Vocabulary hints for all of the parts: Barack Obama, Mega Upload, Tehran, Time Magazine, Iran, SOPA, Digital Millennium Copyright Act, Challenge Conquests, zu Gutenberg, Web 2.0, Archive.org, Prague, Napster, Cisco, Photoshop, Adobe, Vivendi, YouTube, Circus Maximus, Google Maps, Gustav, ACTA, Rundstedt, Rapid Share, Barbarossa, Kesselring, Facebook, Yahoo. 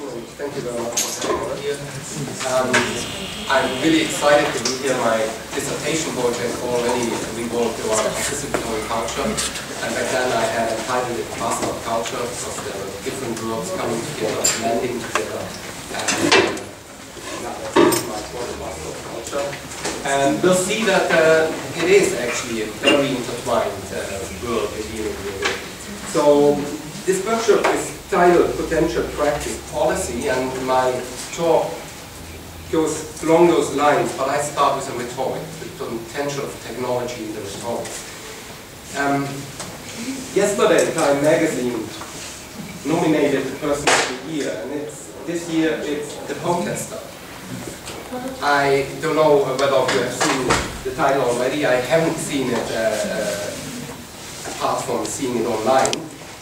Thank you very much for having me here. I'm really excited to be here. My dissertation project already revolved around participatory culture. And back then I had entitled it Master of Culture, of the different groups coming together, landing together. And now that's my point, Master of Culture. And we'll see that it is actually a very intertwined world we're dealing with. So this workshop is titled Potential Practice Policy, and my talk goes along those lines, but I start with a rhetoric, the potential of technology in the rhetoric. Yesterday, Time Magazine nominated the person of the year, and this year it's the protester. I don't know whether you have seen the title already. I haven't seen it apart from seeing it online.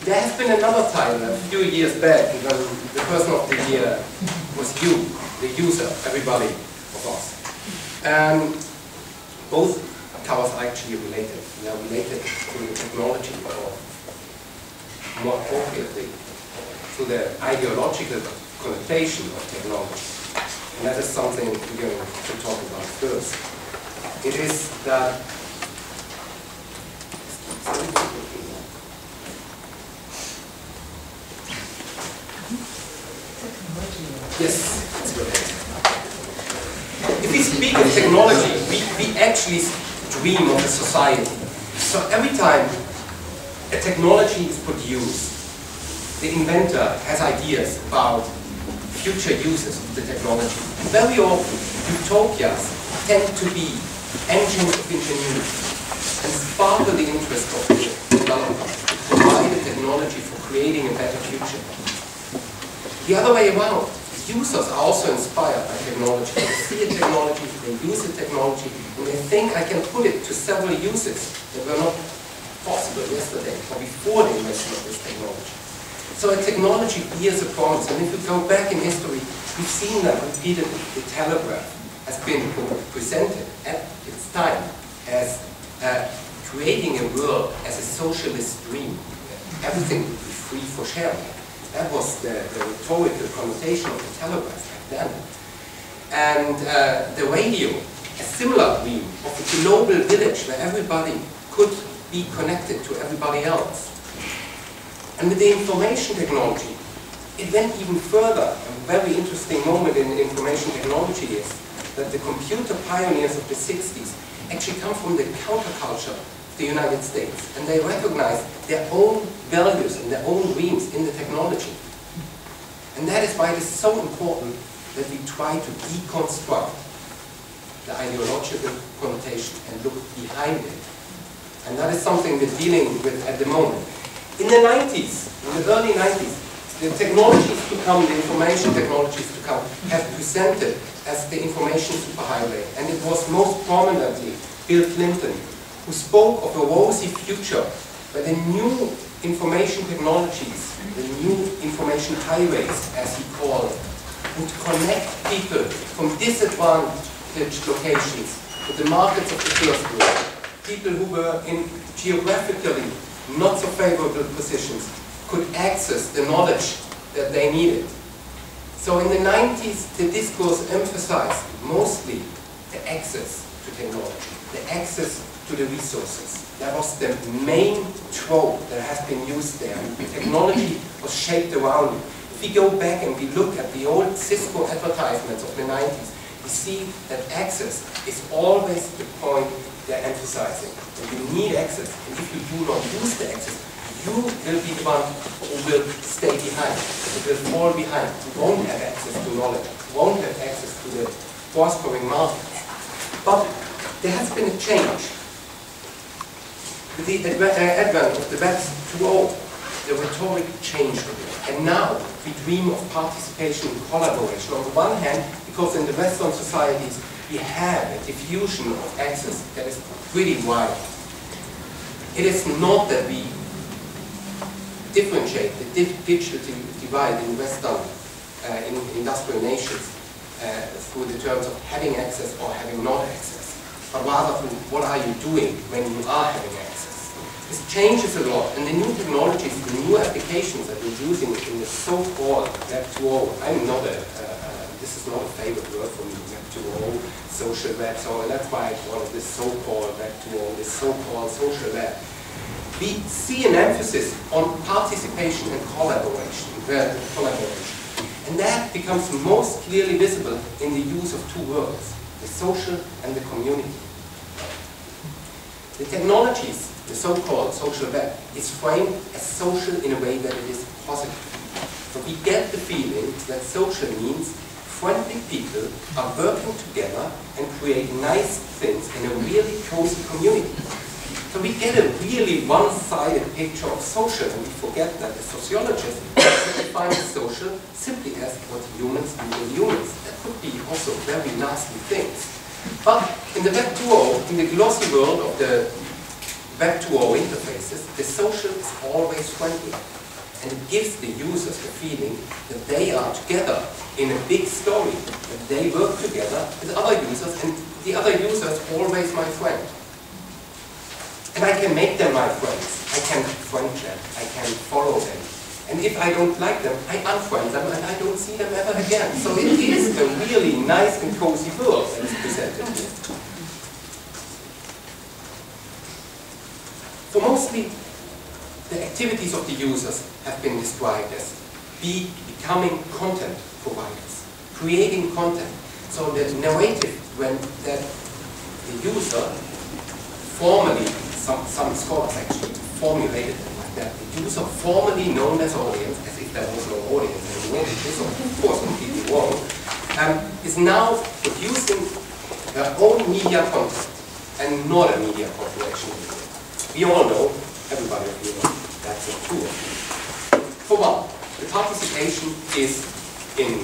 There has been another title a few years back when the person of the year was you, the user, everybody of us. And both towers are actually related. They are related to the technology, or more appropriately, to the ideological connotation of technology. And that is something we're going to talk about first. It is that. Yes, that's good. If we speak of technology, we actually dream of a society. So every time a technology is produced, the inventor has ideas about future uses of the technology. Very often, utopias tend to be engines of ingenuity and spark the interest of the developer to provide the technology for creating a better future. The other way around. Users are also inspired by technology. They see a technology, they use a technology, and they think I can put it to several uses that were not possible yesterday or before the invention of this technology. So a technology bears a promise, and if we go back in history, we've seen that repeatedly. The telegraph has been presented at its time as creating a world as a socialist dream. Everything would be free for sharing. That was the rhetorical connotation of the telegraph back then. And the radio, a similar dream of a global village where everybody could be connected to everybody else. And with the information technology, it went even further. A very interesting moment in information technology is that the computer pioneers of the 60s actually come from the counterculture the United States, and they recognize their own values and their own dreams in the technology. And that is why it is so important that we try to deconstruct the ideological connotation and look behind it. And that is something we're dealing with at the moment. In the 90s, in the early 90s, the technologies to come, the information technologies to come, have presented as the information superhighway. And it was most prominently Bill Clinton, who spoke of a rosy future where the new information technologies, the new information highways, as he called it, would connect people from disadvantaged locations to the markets of the first world, people who were in geographically not so favorable positions could access the knowledge that they needed. So in the 90s, the discourse emphasized mostly the access to technology, the access to the resources. That was the main trope that has been used there. Technology was shaped around it. If we go back and we look at the old Cisco advertisements of the 90s, we see that access is always the point they're emphasizing. That you need access, and if you do not use the access, you will be the one who will stay behind, who will fall behind, who won't have access to knowledge, who won't have access to the prospering markets. But there has been a change. With the advent of the Web 2.0, the rhetoric changed. And now we dream of participation and collaboration. On the one hand, because in the Western societies we have a diffusion of access that is pretty wide. It is not that we differentiate the digital divide in Western industrial nations through the terms of having access or having not access, but rather from what are you doing when you are having access. This changes a lot, and the new technologies, the new applications that we're using in the so-called Web 2.0, I'm not a, this is not a favorite word for me, Web 2.0, social web, so and that's why I call it this so-called Web 2.0, this so-called social web. We see an emphasis on participation and collaboration, and that becomes most clearly visible in the use of two words, the social and the community. The technologies, the so-called social web, is framed as social in a way that it is positive. But we get the feeling that social means friendly people are working together and create nice things in a really cozy community. So we get a really one-sided picture of social, and we forget that the sociologists define social simply as what humans do with humans. That could be also very nasty things. But in the Web 2.0, in the glossy world of the Web 2.0 interfaces, the social is always friendly. And it gives the users the feeling that they are together in a big story, that they work together with other users, and the other user is always my friend. And I can make them my friends. I can friend them. I can follow them. And if I don't like them, I unfriend them and I don't see them ever again. So it is a really nice and cozy world that is presented here. So mostly, the activities of the users have been described as becoming content providers, creating content. So the narrative when that the user formally, some scholars actually formulated it like that. The user formally known as audience, as if there was no audience anymore, which is of course completely wrong, is now producing their own media content and not a media corporation. We all know, everybody of you know, that's not true. For one, the participation is in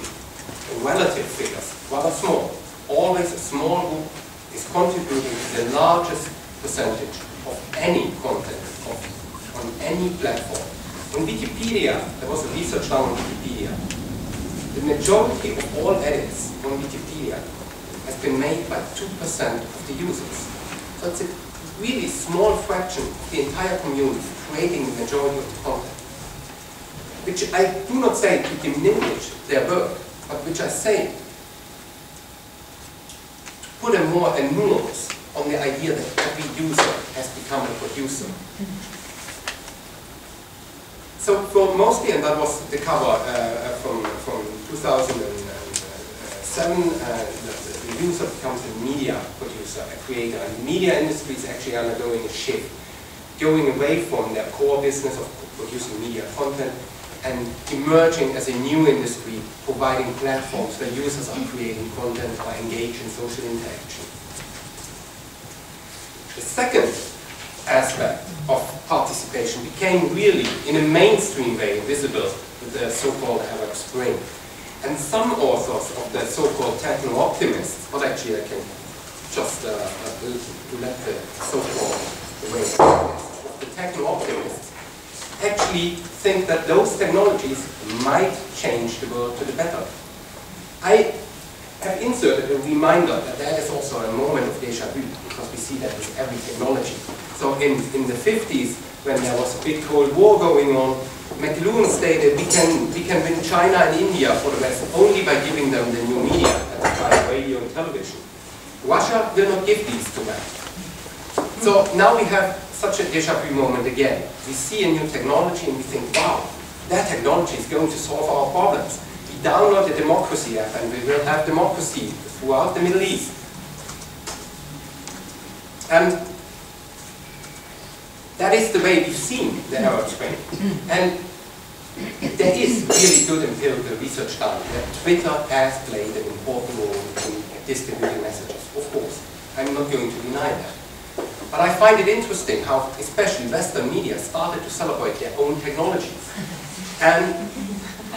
relative figures, rather small. Always a small group is contributing to the largest percentage of any content on any platform. On Wikipedia, there was a research done on Wikipedia. The majority of all edits on Wikipedia has been made by 2% of the users. So it's a really small fraction of the entire community creating the majority of the content. Which I do not say to diminish their work, but which I say to put a more nuance on the idea that every user has become a producer. So for mostly, and that was the cover from 2007, the user becomes a media producer, a creator. And the media industry is actually undergoing a shift, going away from their core business of producing media content and emerging as a new industry, providing platforms where users are creating content or engage in social interaction. The second aspect of participation became really, in a mainstream way, visible with the so-called Arab Spring. And some authors of the so-called techno-optimists, but actually I can just let the so-called the techno-optimists actually think that those technologies might change the world to the better. I have inserted a reminder that that is also a moment of déjà vu, because we see that with every technology. So in the 50s, when there was a big Cold War going on, McLuhan stated we can win China and India for the West only by giving them the new media, at the time radio and television. Russia will not give these to them. So now we have such a déjà vu moment again. We see a new technology and we think, wow, that technology is going to solve our problems. Download the democracy app and we will have democracy throughout the Middle East. And that is the way we've seen the Arab Spring. And there is really good empirical research done that Twitter has played an important role in distributing messages, of course. I'm not going to deny that. But I find it interesting how especially Western media started to celebrate their own technologies. And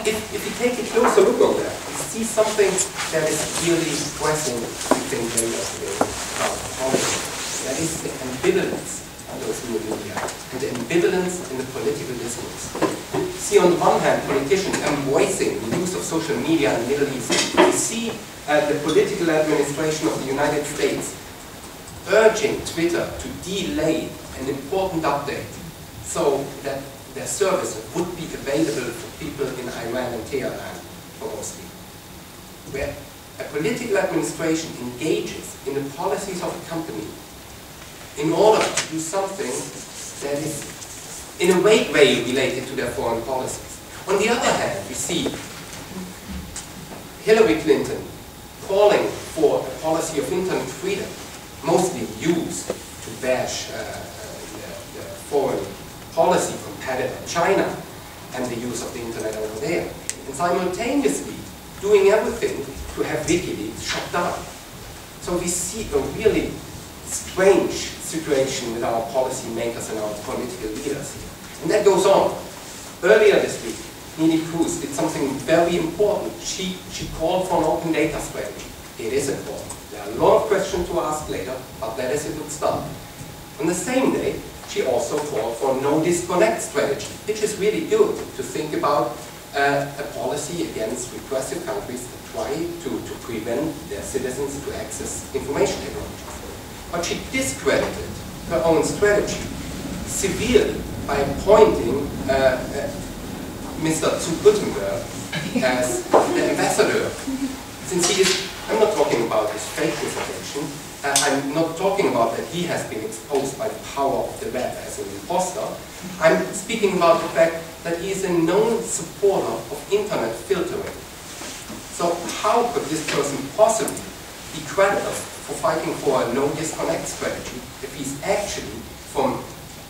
if you take a closer look on that, you see something that is really pressing within the that is the ambivalence of those new media, and the ambivalence in the political discourse. See, on the one hand, politicians embracing the use of social media in the Middle East. You see the political administration of the United States urging Twitter to delay an important update so that their service would be available for people in Iran and Tehran, mostly, where a political administration engages in the policies of a company in order to do something that is in a way related to their foreign policies. On the other hand, we see Hillary Clinton calling for a policy of internet freedom, mostly used to bash the foreign policy competitor China and the use of the internet over there, and simultaneously doing everything to have Wikileaks shut down. So we see a really strange situation with our policy makers and our political leaders here. And that goes on. Earlier this week, Neelie Kroes did something very important. She called for an open data strategy. It is important. There are a lot of questions to ask later, but that is a good start. On the same day, she also called for a no disconnect strategy, which is really good to think about a policy against repressive countries that try to prevent their citizens to access information technologies. But she discredited her own strategy severely by appointing Mr. zu Gutenberg as the ambassador. Since he is, I'm not talking about his fake information, I'm not talking about that he has been exposed by the power of the web as an imposter. I'm speaking about the fact that he is a known supporter of internet filtering. So how could this person possibly be credible for fighting for a no disconnect strategy if he's actually from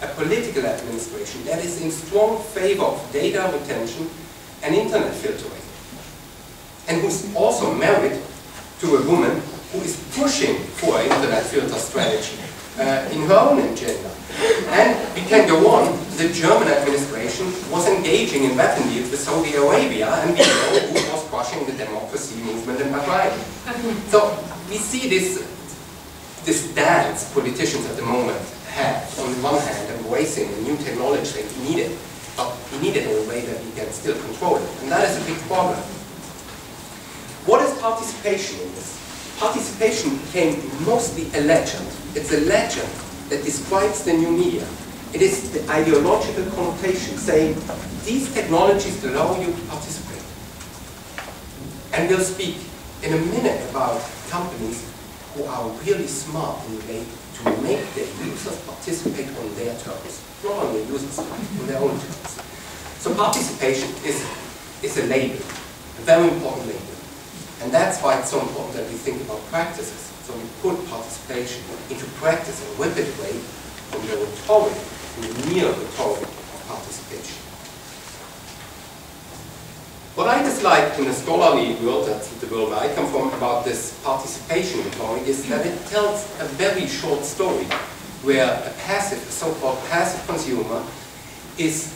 a political administration that is in strong favor of data retention and internet filtering, and who's also married to a woman who is pushing for an internet filter strategy in her own agenda? And we can go on. The German administration was engaging in weapon deals with Saudi Arabia, and we know who was crushing the democracy movement in Bahrain. So we see this dance politicians at the moment have, on the one hand, embracing a new technology that he needed, but he needed in a way that he can still control it. And that is a big problem. What is participation in this? Participation became mostly a legend. It's a legend that describes the new media. It is the ideological connotation saying, these technologies allow you to participate. And we'll speak in a minute about companies who are really smart in a way to make their users participate on their terms, not on the users' terms, on their own terms. So participation is a label, a very important label. And that's why it's so important that we think about practices. So we put participation into practice in a rapid way from the rhetoric, from the mere rhetoric of participation. What I dislike in the scholarly world, that's the world I come from, about this participation rhetoric is that it tells a very short story where a passive, a so-called passive consumer is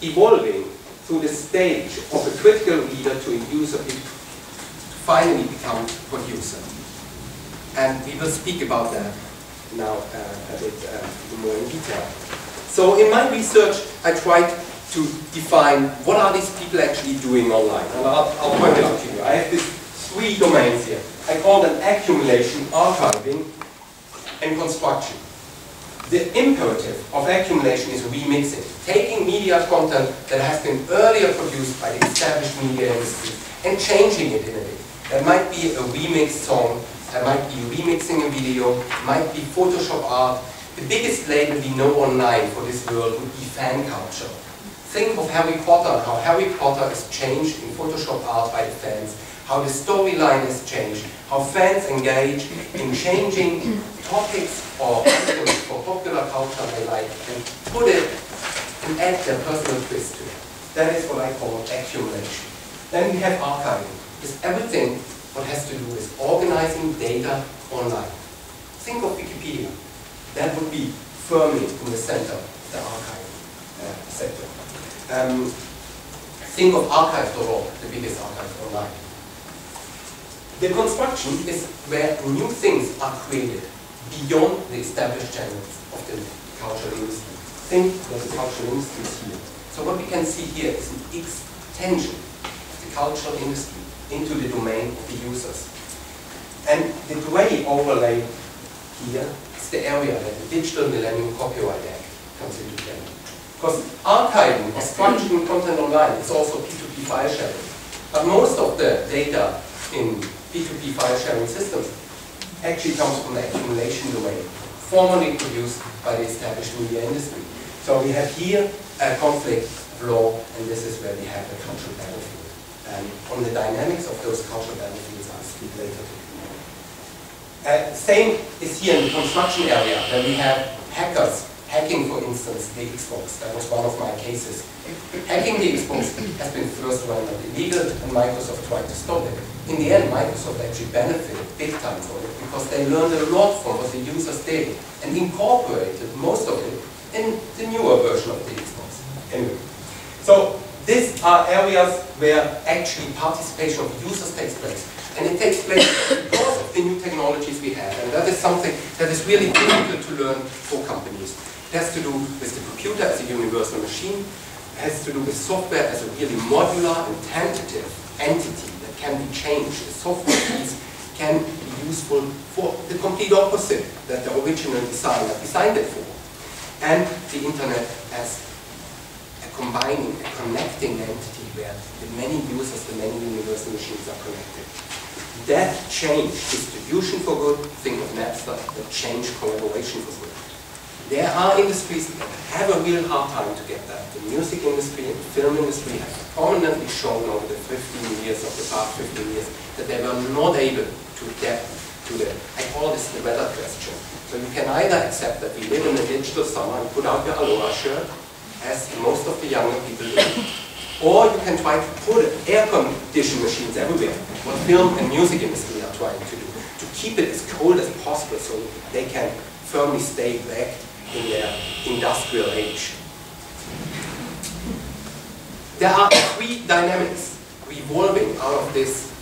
evolving through the stage of a critical reader to a user finally become producer. And we will speak about that now a bit more in detail. So in my research, I tried to define what are these people actually doing online. And I'll point it out to you. I have these three domains here. I call them accumulation, archiving, and construction. The imperative of accumulation is remixing, taking media content that has been earlier produced by the established media industry and changing it in a way. That might be a remixed song, that might be remixing a video, might be Photoshop art. The biggest label we know online for this world would be fan culture. Think of Harry Potter and how Harry Potter is changed in Photoshop art by the fans, how the storyline is changed, how fans engage in changing topics or items for popular culture they like and put it and add their personal twist to it. That is what I call accumulation. Then we have archiving. It's everything what has to do with organizing data online. Think of Wikipedia. That would be firmly in the center of the archive sector. Think of Archive.org, the biggest archive online. The construction is where new things are created beyond the established channels of the cultural industry. Think of the cultural industry here. So what we can see here is an extension of the cultural industry into the domain of the users. And the gray overlay here is the area that the Digital Millennium Copyright Act comes into play. Because archiving or structuring content online is also P2P file sharing. But most of the data in P2P file sharing systems actually comes from the accumulation domain, formerly produced by the established media industry. So we have here a conflict of law, and this is where we have the cultural battlefield. And on the dynamics of those cultural battlefields, I'll speak later. Same is here in the construction area, where we have hackers hacking, for instance, the Xbox. That was one of my cases. Hacking the Xbox has been first rendered illegal, and Microsoft tried to stop it. In the end, Microsoft actually benefited big time from it, because they learned a lot from what the users did and incorporated most of it in the newer version of the Xbox. Anyway, so these are areas where actually participation of users takes place. And it takes place because of the new technologies we have. And that is something that is really difficult to learn for companies. It has to do with the computer as a universal machine. It has to do with software as a really modular and tentative entity that can be changed. The software piece can be useful for the complete opposite that the original designer designed it for. And the internet as a combining, a connecting entity where the many users, the many universal machines are connected. That changed distribution for good, think of Napster, that changed collaboration for good. There are industries that have a real hard time to get that. The music industry and the film industry have prominently shown over the 15 years of the past 15 years that they were not able to adapt to the, I call this the weather question. So you can either accept that we live in a digital summer and put out your Aloha shirt, as most of the younger people do, or you can try to put air-conditioned machines everywhere, what film and music industry are trying to do, to keep it as cold as possible so they can firmly stay back in their industrial age. There are three dynamics revolving out of this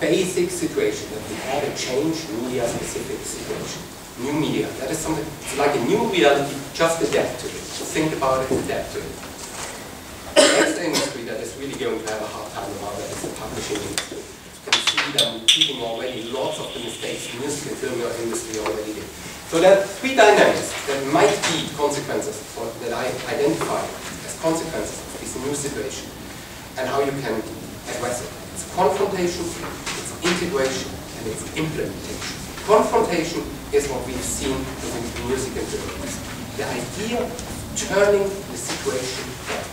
basic situation that we had a changed media-specific situation. New media, that is something, it's like a new reality, just adapt to it. So think about it, adapt to it. The next industry that is really going to have a hard time about that is the publishing industry. You can see that we're keeping already lots of the mistakes the music and film industry already did. So there are three dynamics that might be consequences, or that I identify as consequences of this new situation, and how you can address it. It's confrontation, it's integration, and it's implementation. Confrontation is what we've seen with music and journalism. The idea of turning the situation back,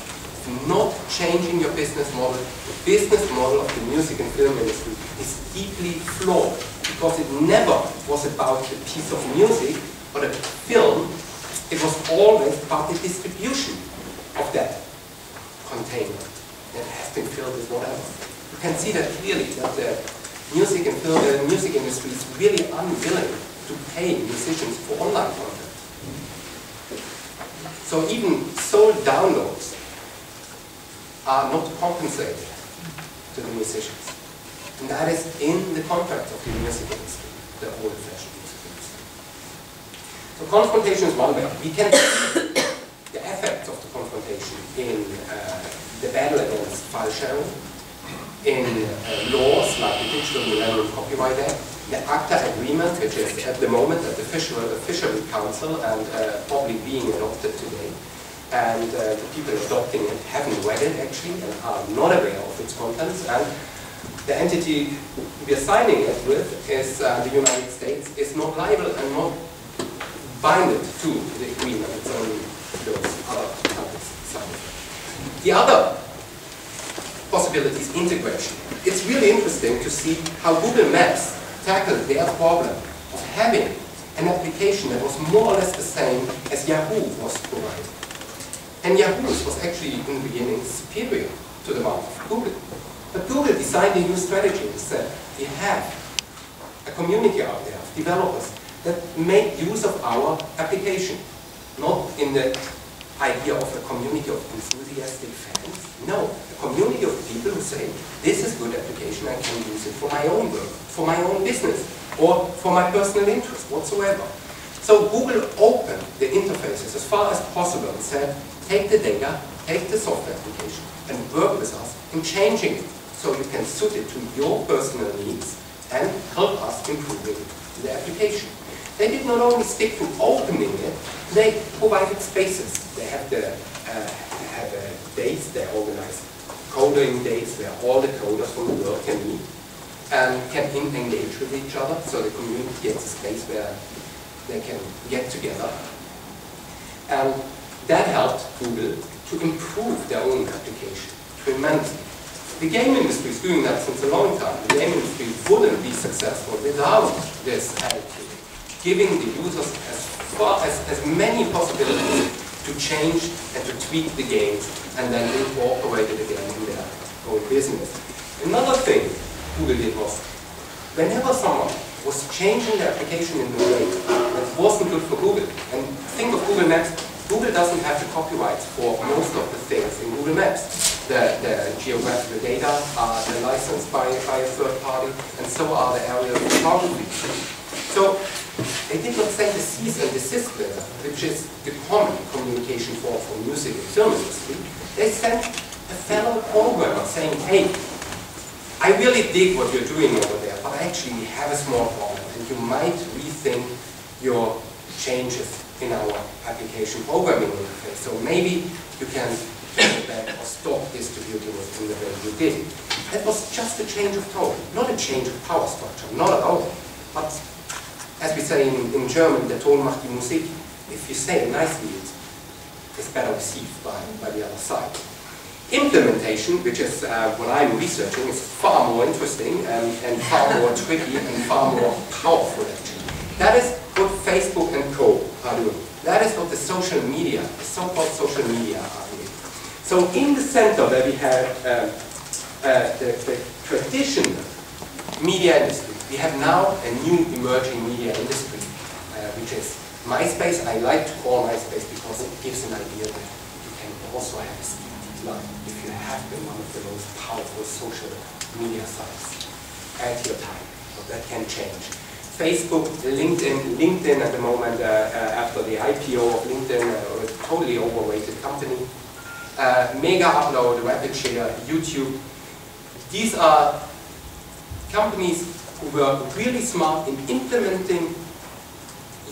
not changing your business model. The business model of the music and film industry is deeply flawed because it never was about the piece of music or the film. It was always about the distribution of that container that has been filled with whatever. You can see that clearly, that the music and film, the music industry is really unwilling to pay musicians for online content. So even sold downloads are not compensated to the musicians. And that is in the contracts of the music industry, the old-fashioned music industry. So confrontation is one way. We can see the effects of the confrontation in the battle against file sharing, in laws like the Digital Millennium Copyright Act, the ACTA agreement, which is at the moment at the Fishery Council and probably being adopted today, and the people adopting it haven't read it actually and are not aware of its contents, and the entity we are signing it with is the United States is not liable and not binded to the agreement. It's only those other countries signing it. The other possibilities, integration. It's really interesting to see how Google Maps tackled their problem of having an application that was more or less the same as Yahoo was providing. And Yahoo's was actually in the beginning superior to the one of Google. But Google designed a new strategy and said, we have a community out there of developers that make use of our application, not in the idea of a community of enthusiastic fans. No, a community of people who say, this is good application, I can use it for my own work, for my own business, or for my personal interest, whatsoever. So Google opened the interfaces as far as possible and said, take the data, take the software application, and work with us in changing it, so you can suit it to your personal needs and help us improving the application. They did not only stick to opening it, they provided spaces. They had the dates, they organized coding dates where all the coders from the world can meet and can engage with each other, so the community gets a space where they can get together. And that helped Google to improve their own application tremendously. The game industry is doing that since a long time. The game industry wouldn't be successful without this attitude, giving the users as many possibilities to change and to tweak the games and then incorporate it again in their own business. Another thing Google did was, whenever someone was changing the application in a way that wasn't good for Google, and think of Google Maps, Google doesn't have the copyrights for most of the things in Google Maps. The geographical data are licensed by a third party, and so are the areas of geography. So they did not say the cease and desist letter, which is the common communication form for music and film industry. They sent a fellow programmer saying, hey, I really dig what you're doing over there, but actually we have a small problem, and you might rethink your changes in our application programming interface. So maybe you can go back or stop distributing it in the way you did it. That was just a change of tone, not a change of power structure, not at all. But as we say in German, der Ton macht die Musik. If you say it nicely, it's better received by the other side. Implementation, which is what I'm researching, is far more interesting and far more tricky and far more powerful actually. That is what Facebook and co are doing. That is what the social media, the so-called social media are doing. So in the center where we have the traditional media industry, we have now a new emerging media industry, which is MySpace. I like to call MySpace because it gives an idea that you can also have a if you have been one of the most powerful social media sites at your time. But that can change. Facebook, LinkedIn at the moment, after the IPO of LinkedIn, a totally overrated company. Mega Upload, Rapid Share, YouTube. These are companies who were really smart in implementing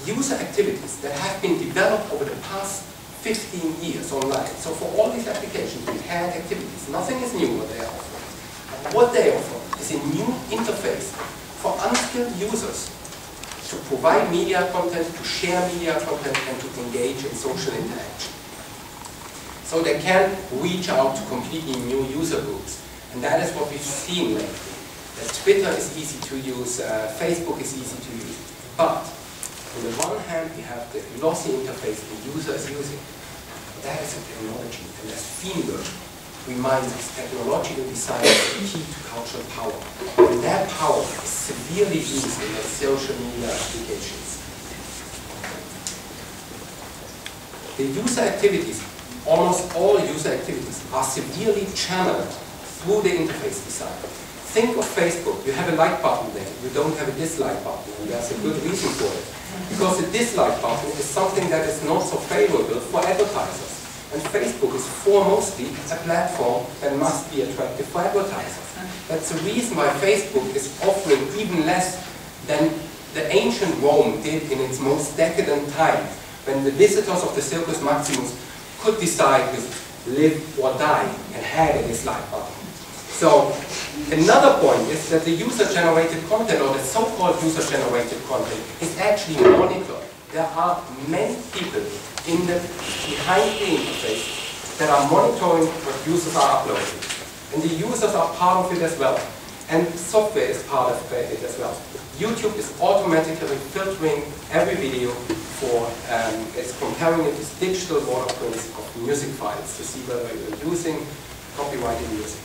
user activities that have been developed over the past 15 years online. So for all these applications, we had activities. Nothing is new what they are offering. But what they offer is a new interface for unskilled users to provide media content, to share media content, and to engage in social interaction. So they can reach out to completely new user groups. And that is what we've seen lately. That Twitter is easy to use, Facebook is easy to use, but on the one hand, we have the lossy interface the user is using. That is a technology, and as Feenberg reminds us, technological design is the key to cultural power. And that power is severely used in the social media applications. The user activities, almost all user activities, are severely channeled through the interface design. Think of Facebook. You have a like button there. You don't have a dislike button, and there's a good reason for it. Because the dislike button is something that is not so favorable for advertisers. And Facebook is foremostly a platform that must be attractive for advertisers. That's the reason why Facebook is offering even less than the ancient Rome did in its most decadent time, when the visitors of the Circus Maximus could decide to live or die and had a dislike button. So another point is that the user-generated content, or the so-called user-generated content, is actually monitored. There are many people behind the interface that are monitoring what users are uploading. And the users are part of it as well. And software is part of it as well. YouTube is automatically filtering every video for, it's comparing it to digital waterprints of music files to see whether you're using copyrighted music.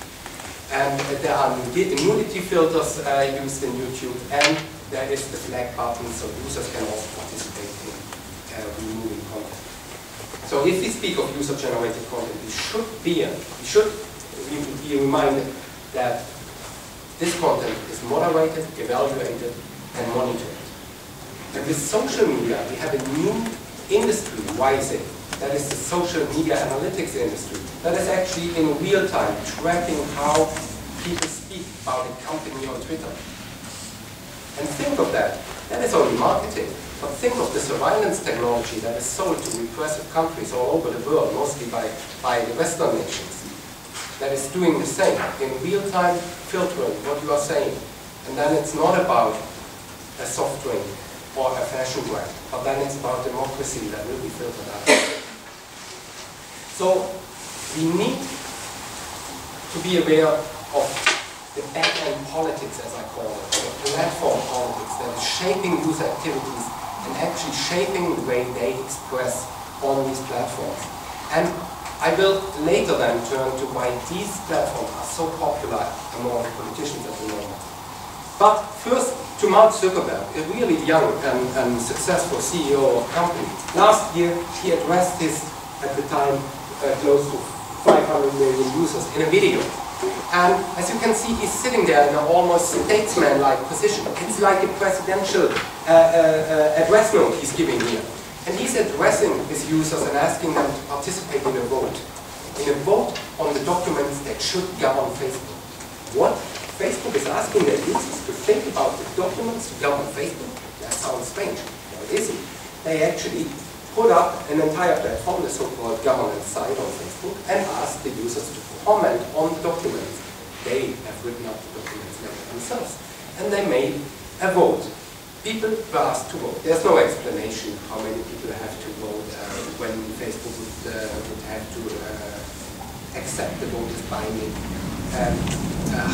And there are nudity filters used in YouTube, and there is the flag button, so users can also participate in removing content. So if we speak of user-generated content, we should be reminded that this content is moderated, evaluated, and monitored. And with social media, we have a new industry rising. That is the social media analytics industry. That is actually in real time tracking how people speak about a company on Twitter. And think of that. That is only marketing. But think of the surveillance technology that is sold to repressive countries all over the world, mostly by the Western nations, that is doing the same, in real time filtering what you are saying. And then it's not about a soft drink or a fashion brand, but then it's about democracy that will be filtered out. So we need to be aware of the back-end politics, as I call it, the platform politics that is shaping user activities and actually shaping the way they express on these platforms. And I will later then turn to why these platforms are so popular among politicians at the moment. But first, to Mark Zuckerberg, a really young and successful CEO of a company. Last year, he addressed his, at the time, close to 500 million users in a video. And as you can see, he's sitting there in an almost statesman-like position. It's like a presidential address note he's giving here. And he's addressing his users and asking them to participate in a vote. In a vote on the documents that should govern Facebook. What? Facebook is asking their users to think about the documents to govern Facebook? That sounds strange. No, it isn't. They actually put up an entire platform, the so-called governance site on Facebook, and asked the users to comment on the documents. They have written up the documents themselves. And they made a vote. People were asked to vote. There's no explanation how many people have to vote when Facebook would have to accept the vote as binding,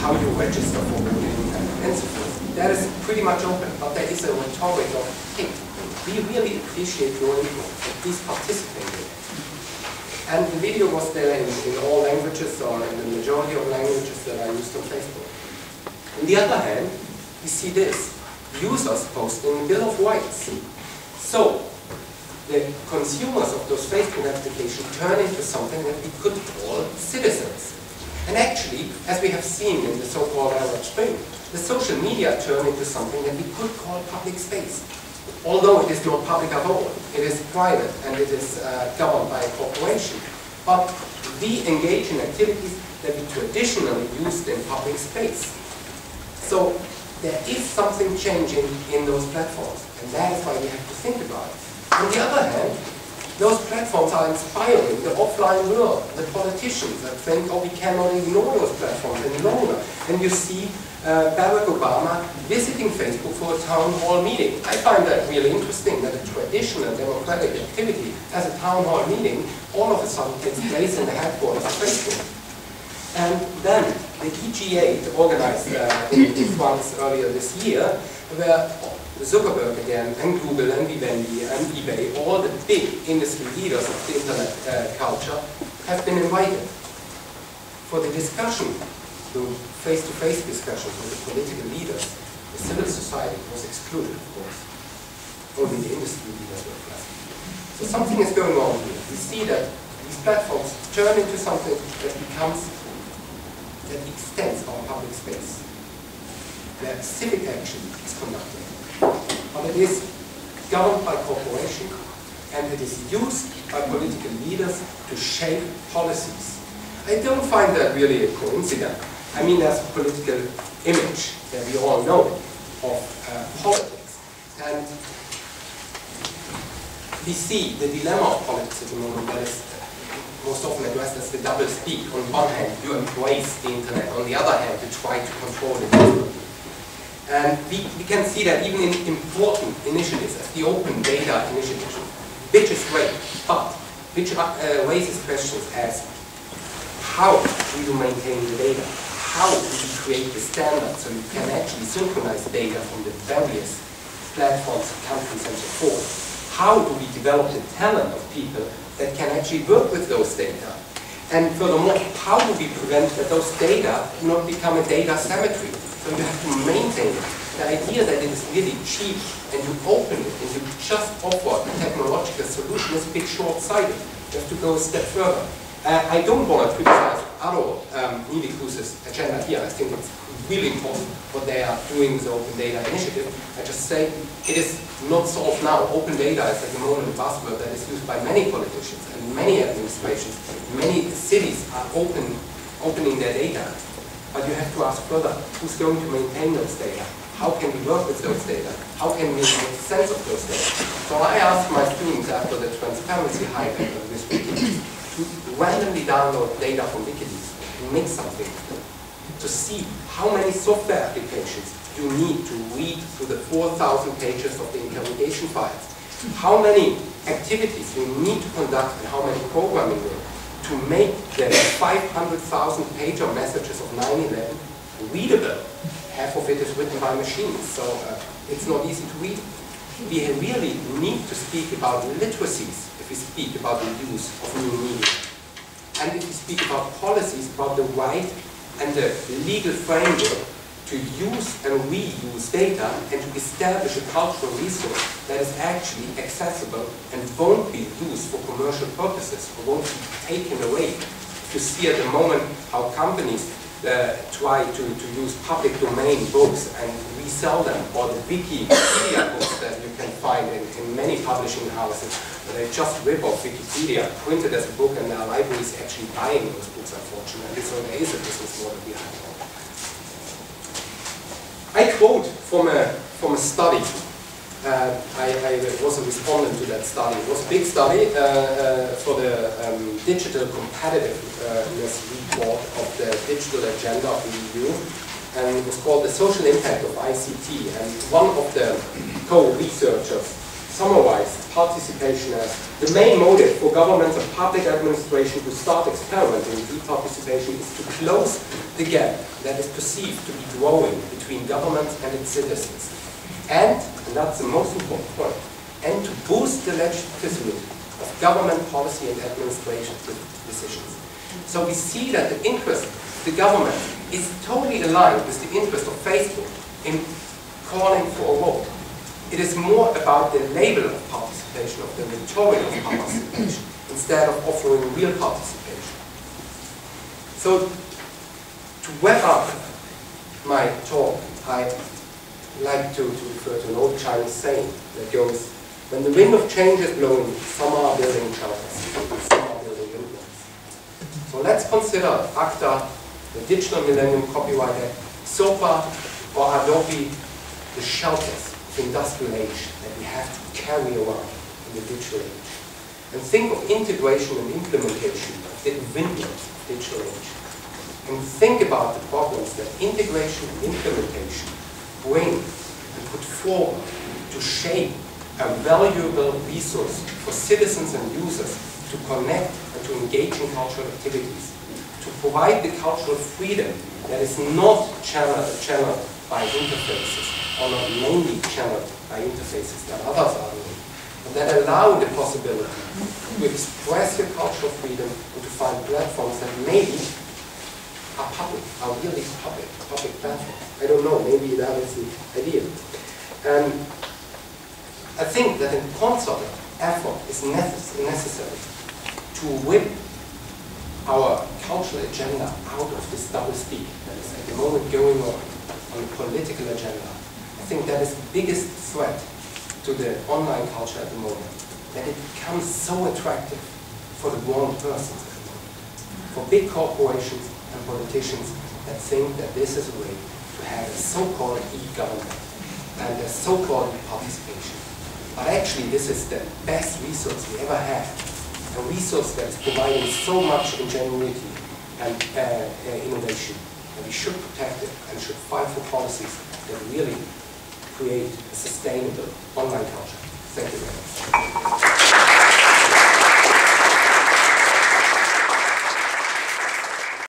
how you register for voting, and so forth. That is pretty much open, but there is a rhetoric of, hey, we really appreciate your input, please participate in it. And the video was there in all languages, or in the majority of languages that are used on Facebook. On the other hand, we see this. Users posting the Bill of Rights. So, the consumers of those Facebook applications turn into something that we could call citizens. And actually, as we have seen in the so-called Arab Spring, the social media turned into something that we could call public space. Although it is not public at all, it is private and it is governed by a corporation. But we engage in activities that we traditionally used in public space. So there is something changing in those platforms, and that is why we have to think about it. On the other hand, those platforms are inspiring the offline world, the politicians that think, oh, we cannot ignore those platforms any longer. And you see Barack Obama visiting Facebook for a town hall meeting. I find that really interesting, that a traditional democratic activity as a town hall meeting all of a sudden takes place in the headquarters of Facebook. And then the EGA, organized in France earlier this year, where Zuckerberg again, and Google, and Vivendi, and eBay, all the big industry leaders of the internet culture, have been invited for the discussion, the face-to-face discussions with the political leaders. The civil society was excluded, of course. Only the industry leaders were present. So something is going on here. We see that these platforms turn into something that becomes, that extends our public space, where civic action is conducted. But it is governed by corporations, and it is used by political leaders to shape policies. I don't find that really a coincidence. I mean, there's a political image that we all know of politics. And we see the dilemma of politics at the moment that is most often addressed as the double speak. On one hand, you embrace the internet. On the other hand, you try to control it. And we can see that even in important initiatives, as the Open Data Initiative, which is great, but which raises questions as how do you maintain the data? How do you create the standards so you can actually synchronize data from the various platforms, countries, and so forth? How do we develop the talent of people that can actually work with those data? And furthermore, how do we prevent that those data do not become a data cemetery? So you have to maintain it. The idea that it is really cheap and you open it and you just offer a technological solution is a bit short-sighted. You have to go a step further. I don't want to criticize at all Neelie Kroes' agenda here. I think it's really important what they are doing with the Open Data Initiative. I just say it is not solved now. Open data is at the moment a buzzword that is used by many politicians and many administrations. Many cities are opening their data. But you have to ask further, who's going to maintain those data? How can we work with those data? How can we make sense of those data? So I asked my students after the transparency hype of this Wikileaks to randomly download data from Wikileaks and make something to see how many software applications you need to read through the 4,000 pages of the interrogation files, how many activities you need to conduct and how many programming work to make the 500,000 pager messages of 9/11 readable. Half of it is written by machines, so it's not easy to read. We really need to speak about literacies if we speak about the use of new media. And if we speak about policies, about the right and the legal framework to use and reuse data and to establish a cultural resource that is actually accessible and won't be used for commercial purposes or won't be taken away. You see at the moment how companies try to use public domain books and resell them, or the Wikipedia books that you can find in many publishing houses. They just rip off Wikipedia, printed as a book, and their library is actually buying those books, unfortunately. So there is a business model behind that. I quote from a study. I was a respondent to that study. It was a big study for the digital competitiveness report of the digital agenda of the EU, and it was called the Social Impact of ICT. And one of the co-researchers summarized participation as the main motive for governments and public administration to start experimenting with participation is to close the gap that is perceived to be growing between governments and its citizens. And that's the most important point, and to boost the legitimacy of government policy and administration decisions. So we see that the interest of the government is totally aligned with the interest of Facebook in calling for a vote. It is more about the label of participation, of the rhetoric of participation, instead of offering real participation. So, to wrap up my talk, I like to refer to an old Chinese saying that goes, when the wind of change is blowing, some are building towers, some are building windmills. So let's consider ACTA, the Digital Millennium Copyright Act, SOPA, or Adobe, the shelters industrial age that we have to carry around in the digital age. And think of integration and implementation of the windmills of digital age. And think about the problems that integration and implementation bring and put forward to shape a valuable resource for citizens and users to connect and to engage in cultural activities, to provide the cultural freedom that is not channeled by interfaces, or not mainly channeled by interfaces that others are doing, and that allow the possibility to express your cultural freedom and to find platforms that maybe are public, are really public platforms. I don't know, maybe that is the idea. And I think that a concerted effort is necessary to whip our cultural agenda out of this doublespeak that is at the moment going on the political agenda. I think that is the biggest threat to the online culture at the moment, that it becomes so attractive for the wrong persons at the moment, for big corporations and politicians that think that this is a way to have a so-called e-government and a so-called participation. But actually this is the best resource we ever had, a resource that is providing so much ingenuity and innovation, and we should protect it and should fight for policies that really create a sustainable online culture. Thank you very much.